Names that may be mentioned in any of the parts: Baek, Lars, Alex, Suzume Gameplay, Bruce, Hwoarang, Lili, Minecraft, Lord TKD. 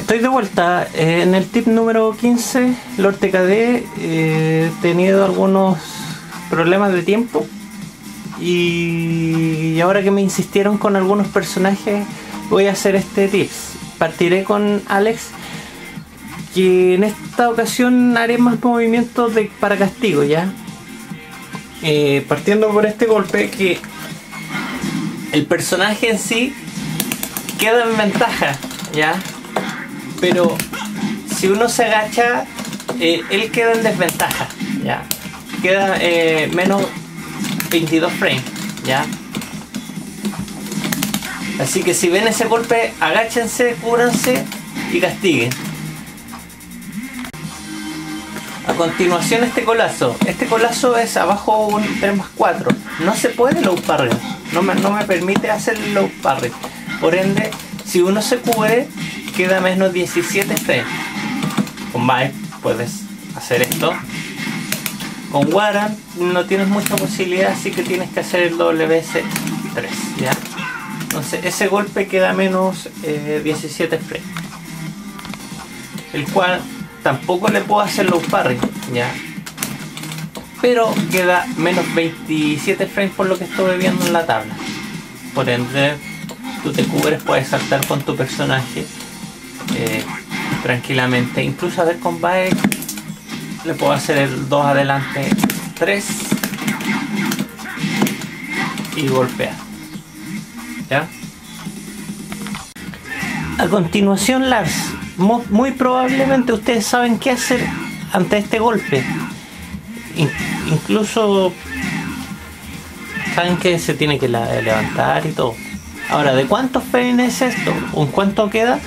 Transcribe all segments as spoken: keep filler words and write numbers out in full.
Estoy de vuelta eh, en el tip número quince, Lord T K D. He eh, tenido algunos problemas de tiempo y, y ahora que me insistieron con algunos personajes voy a hacer este tips. Partiré con Alex, que en esta ocasión haré más movimientos de, para castigo ya. Eh, partiendo por este golpe, que el personaje en sí queda en ventaja, ¿ya? Pero si uno se agacha, eh, él queda en desventaja, ¿ya? Queda eh, menos veintidós frames, ¿ya? Así que si ven ese golpe, agáchense, cúbranse y castiguen. A continuación, este colazo. Este colazo es abajo un tres más cuatro. No se puede low parry. No me, no me permite hacer low parry. Por ende, si uno se cubre, queda menos diecisiete frames. Con Baek puedes hacer esto. Con Hwoarang no tienes mucha posibilidad, así que tienes que hacer el W S tres. ¿Ya? Entonces ese golpe queda menos eh, diecisiete frames. El cual tampoco le puedo hacer low parry, ¿ya? Pero queda menos veintisiete frames por lo que estoy viendo en la tabla. Por ende, tú te cubres, puedes saltar con tu personaje eh, tranquilamente. Incluso a ver con Baek le puedo hacer el dos adelante, tres y golpear, ¿ya? A continuación, Lars. Muy probablemente ustedes saben qué hacer ante este golpe. Incluso saben que se tiene que levantar y todo. Ahora, ¿de cuántos frames es esto? ¿En cuánto queda?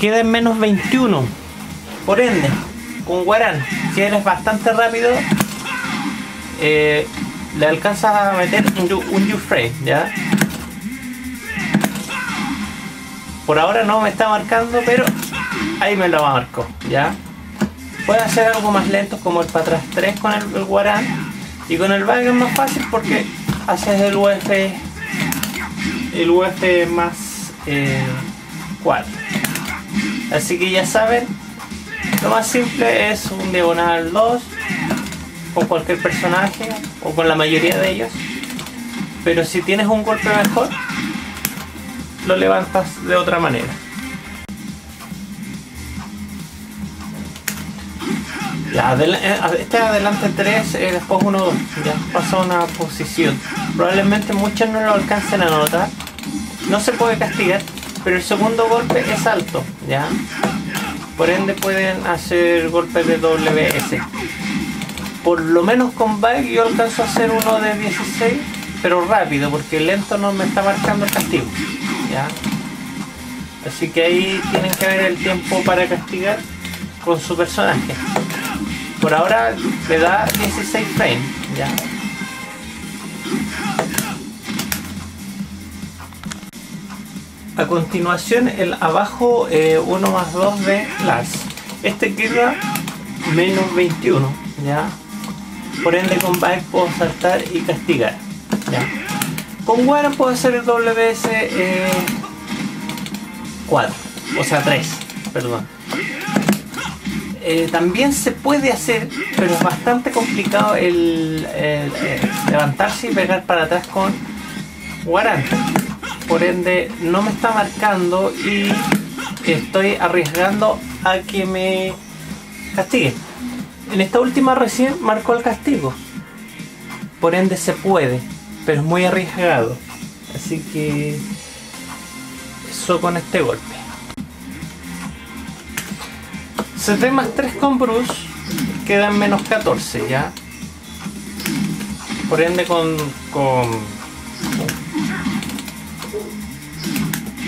Queda en menos veintiuno. Por ende, con Hwoarang, si eres bastante rápido, eh, le alcanzas a meter un U-frame, ¿ya? Por ahora no me está marcando, pero ahí me lo marco, ¿ya? Puedo hacer algo más lento como el para atrás tres con el, el Hwoarang, y con el Baek es más fácil porque haces el U F, el U F más eh, cuatro. Así que ya saben, lo más simple es un diagonal dos con cualquier personaje o con la mayoría de ellos, pero si tienes un golpe mejor lo levantas de otra manera. Ya, adela este adelante tres, eh, después uno dos, ya pasa una posición. Probablemente muchos no lo alcancen a notar. No se puede castigar, pero el segundo golpe es alto, ¿ya? Por ende pueden hacer golpes de W S. Por lo menos con Baek yo alcanzo a hacer uno de dieciséis, pero rápido, porque el lento no me está marcando el castigo, ¿ya? Así que ahí tienen que ver el tiempo para castigar con su personaje. Por ahora le da dieciséis frames, ¿ya? A continuación, el abajo eh, uno más dos de Lars. Este queda menos veintiuno, ¿ya? Por ende con Baek puedo saltar y castigar, ¿ya? Con Hwoarang puedo hacer el W S eh, cuatro, o sea tres, perdón. Eh, también se puede hacer, pero es bastante complicado el, el, el levantarse y pegar para atrás con Hwoarang. Por ende no me está marcando y estoy arriesgando a que me castigue. En esta última recién marcó el castigo, por ende se puede, pero es muy arriesgado. Así que eso con este golpe. siete más tres con Bruce quedan menos catorce, ¿ya? Por ende con con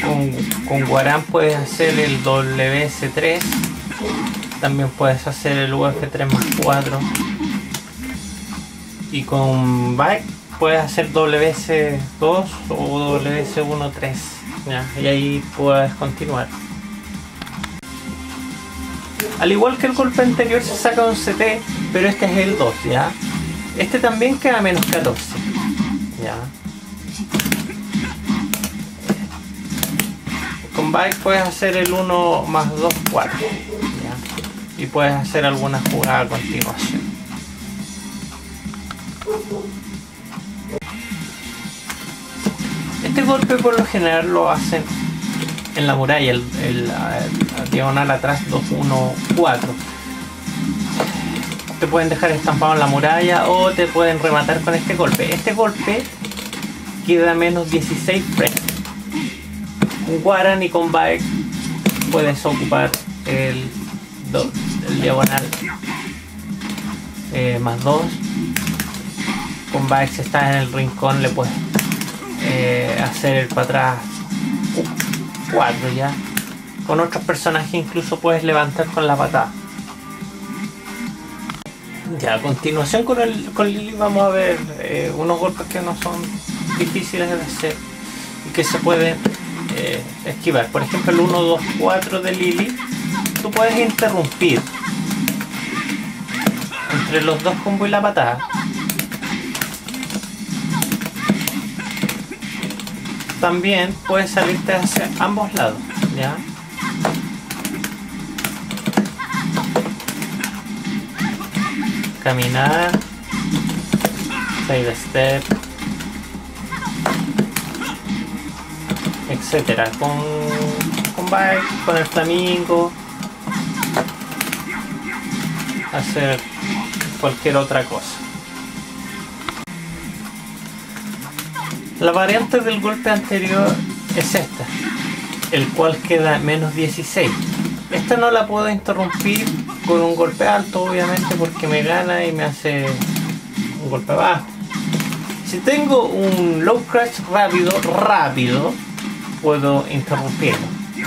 con, con Hwoarang puedes hacer el W S tres, también puedes hacer el U F tres más cuatro, y con Baek puedes hacer W S dos o W S uno tres, ¿ya? Y ahí puedes continuar. Al igual que el golpe anterior se saca un C T, pero este es el dos, ¿ya? Este también queda menos catorce, ¿ya? con Baek puedes hacer el uno más dos, cuatro, ¿ya? Y puedes hacer alguna jugada a continuación. Este golpe por lo general lo hacen en la muralla, el, el, el, el diagonal atrás dos, uno, cuatro. Te pueden dejar estampado en la muralla o te pueden rematar con este golpe. Este golpe queda menos dieciséis frames. Con Hwoarang y con Baek puedes ocupar el, do, el diagonal eh, más dos. Con Baek, si estás en el rincón, le puedes eh, hacer el para atrás cuatro, ya. Con otros personajes incluso puedes levantar con la patada. Ya, a continuación con, el, con Lili vamos a ver eh, unos golpes que no son difíciles de hacer y que se pueden eh, esquivar. Por ejemplo, el uno, dos, cuatro de Lili, tú puedes interrumpir entre los dos combos y la patada. También puedes salirte hacia ambos lados, ¿ya? Caminar, side step, etcétera. Con, con Baek, con el flamingo, hacer cualquier otra cosa. La variante del golpe anterior es esta, el cual queda menos dieciséis. Esta no la puedo interrumpir con un golpe alto, obviamente, porque me gana y me hace un golpe bajo. Si tengo un low crash rápido, rápido, puedo interrumpirlo, ¿no?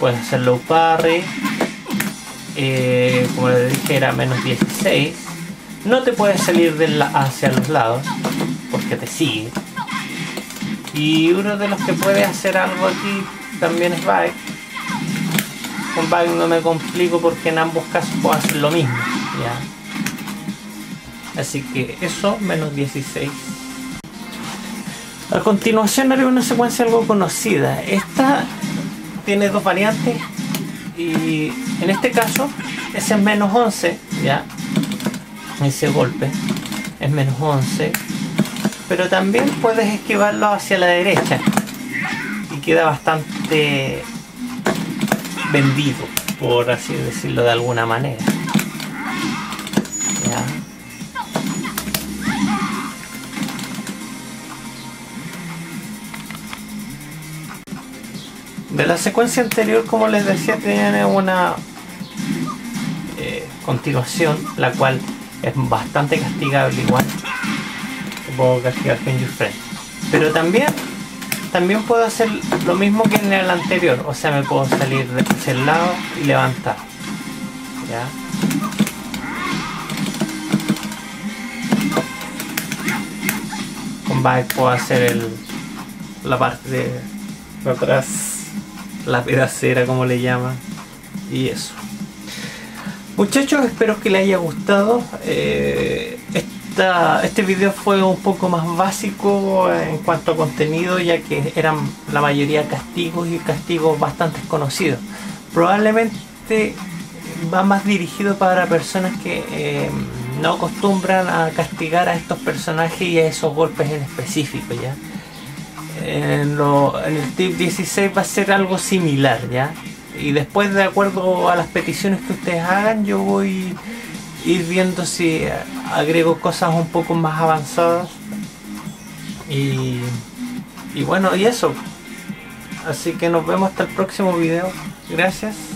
Puedes hacer low parry, eh, como les dije era menos dieciséis. No te puedes salir de la, hacia los lados, porque te sigue. Y uno de los que puede hacer algo aquí también es Baek. Con Baek no me complico porque en ambos casos puedo hacer lo mismo, ¿ya? Así que eso, menos dieciséis. A continuación haré una secuencia algo conocida. Esta tiene dos variantes y en este caso ese es menos once, ¿ya? Ese golpe es menos once. Pero también puedes esquivarlo hacia la derecha y queda bastante vendido, por así decirlo de alguna manera, ¿ya? De la secuencia anterior, como les decía, tiene una eh, continuación, la cual es bastante castigable igual. Puedo castigar con your friend, pero también también puedo hacer lo mismo que en el anterior, o sea, me puedo salir de ese lado y levantar, ¿ya? Con Baek puedo hacer el, la parte de, de atrás, la pedacera como le llaman, y eso. Muchachos, espero que les haya gustado. eh, Este video fue un poco más básico en cuanto a contenido, ya que eran la mayoría castigos y castigos bastante conocidos. Probablemente va más dirigido para personas que eh, no acostumbran a castigar a estos personajes y a esos golpes en específico, ¿ya? En, lo, en el tip dieciséis va a ser algo similar, ¿ya? Y después, de acuerdo a las peticiones que ustedes hagan, yo voy ir viendo si agrego cosas un poco más avanzadas y, y bueno, y eso. Así que nos vemos hasta el próximo video. Gracias.